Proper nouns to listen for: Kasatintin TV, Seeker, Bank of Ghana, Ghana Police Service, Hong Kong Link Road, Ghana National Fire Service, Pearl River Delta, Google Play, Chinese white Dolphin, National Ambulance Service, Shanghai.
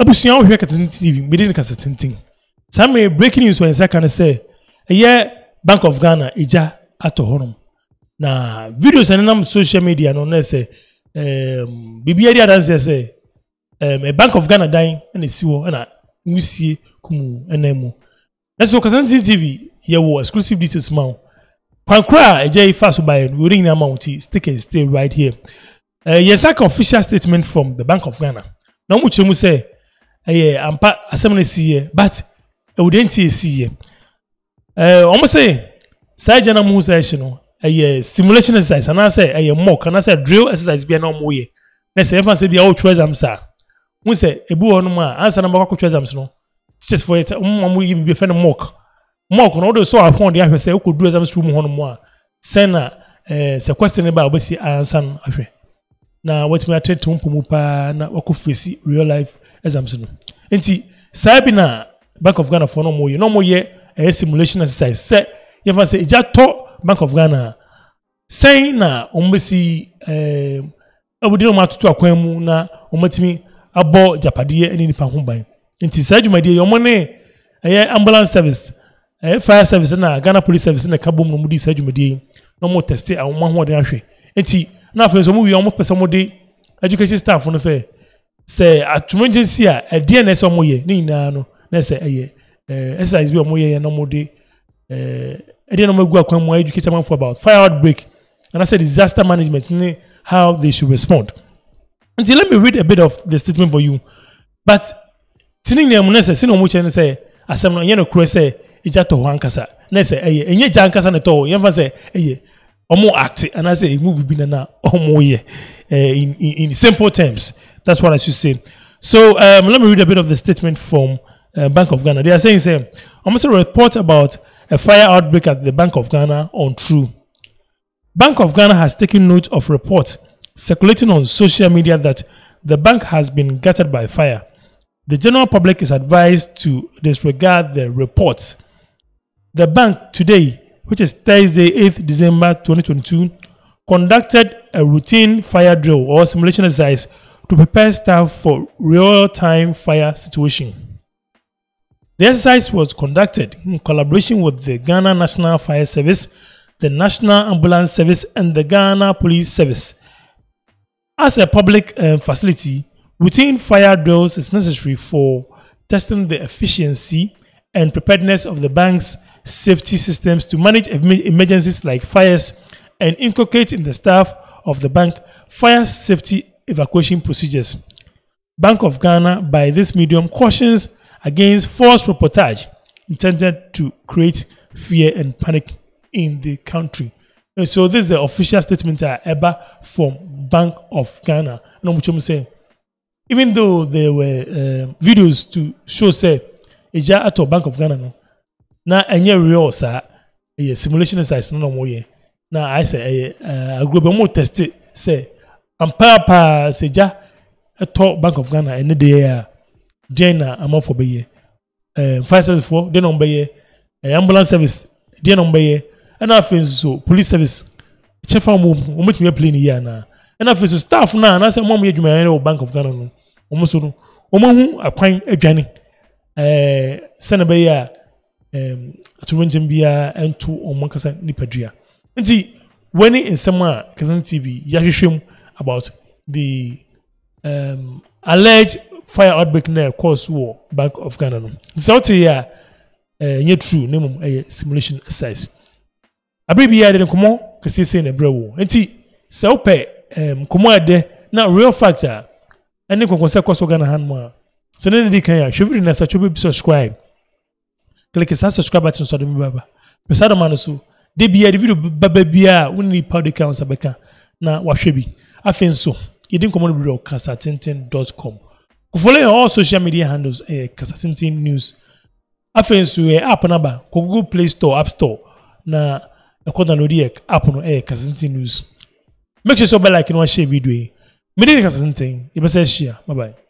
Abusian we Kasatintin TV Meridian 60. Some breaking news when second say Bank of Ghana ija ato honom. Na videos and nam social media no na say bibiari adanse say Bank of Ghana dying and siwo and musie kumu enemu. That's why Kasatintin TV here was exclusive details now. Pankra ija fast by ring amount stay right here. Yes, like official statement from the Bank of Ghana. Now much you say I'm part assembly see but I wouldn't see almost say Sajana Musashino, a simulation exercise, and I say a mock, and I say drill exercise be an omoye. Let's say, everyone say the old treasure, sir. We say a boo on my answer number of treasure, no. Just for it, we be a friend of mock. Mock on order so upon the answer, who could do as I'm through one more. Senna, a question about what she answered. Now, what we are trying to Pumupa, now, what could face real life as I'm saying. And see, Sabina, Bank of Ghana for no more, no more yet. A simulation exercise. Say, you have said, "Just talk Bank of Ghana." Say na, omesi, abudino matutu akwemu na ometimi abo japadiye eni nipangumbay. Inti say you my dear, yomone, ambulance service, fire service na Ghana Police Service na kabum no mudi say you my dear, no more testi a omahu adinashe. Inti na for some we almost person mudi education staff no say atumengency a DNS omoye ni na no na say aye. Exercise be omoye no mode dey no magu akwan mo educate am for about fire outbreak and I said disaster management how they should respond. And let me read a bit of the statement for you. But tinin na munese sino mo che say asem no yeno kro say ija to hankasa na say enye jankasa na to yenfa say omo act and I say move bi na omoye in simple terms. That's what I should say. So let me read a bit of the statement from Bank of Ghana. They are saying, say, almost a report about a fire outbreak at the Bank of Ghana untrue. Bank of Ghana has taken note of reports circulating on social media that the bank has been gutted by fire. The general public is advised to disregard the reports. The bank today, which is Thursday, 8th December 2022, conducted a routine fire drill or simulation exercise to prepare staff for real-time fire situation. The exercise was conducted in collaboration with the Ghana National Fire Service, the National Ambulance Service, and the Ghana Police Service. As a public facility, routine fire drills is necessary for testing the efficiency and preparedness of the bank's safety systems to manage emergencies like fires and inculcate in the staff of the bank fire safety evacuation procedures. Bank of Ghana, by this medium, cautions against false reportage intended to create fear and panic in the country. And so this is the official statement ever from Bank of Ghana. Even though there were videos to show, say, Eja at Bank of Ghana, no, now any real sir, a simulation exercise no more. Now I say a group more test it, say, and Papa say Ja at Bank of Ghana and the Jena amount for baye, fire service for then on baye, ambulance service then on baye, and I feel so police service. Chef amu much me playing here na, and I feel so staff na and I say mom yeju me Bank of Ghana no, omuso no, omahu akwan adwane, send baye atumenjem bia ento omankasa nipadua. Nti weni insema Kasatintin TV yahwehwem about the alleged fire outbreak na cause war Bank of Ghana no. So to ya true name simulation exercise. Abibi ya de komo kese se na brawo. Enti se ope komo ade na real factor any konkonse cause Ghana hanma. So na dey kan ya shebiri na sachobe subscribe. Click the subscribe button so dem baba. Pesado man so dey bia the video baba bia we need powder counts abeka na wahwe bi. Afen so yedin komo bi ro kasatintin.com. Follow all social media handles Kasatintin News. Afensu app number Google Play Store, App Store na download the app no Kasatintin News. Make sure you like and share video. Meridian Kasatintin. You best share. Bye bye.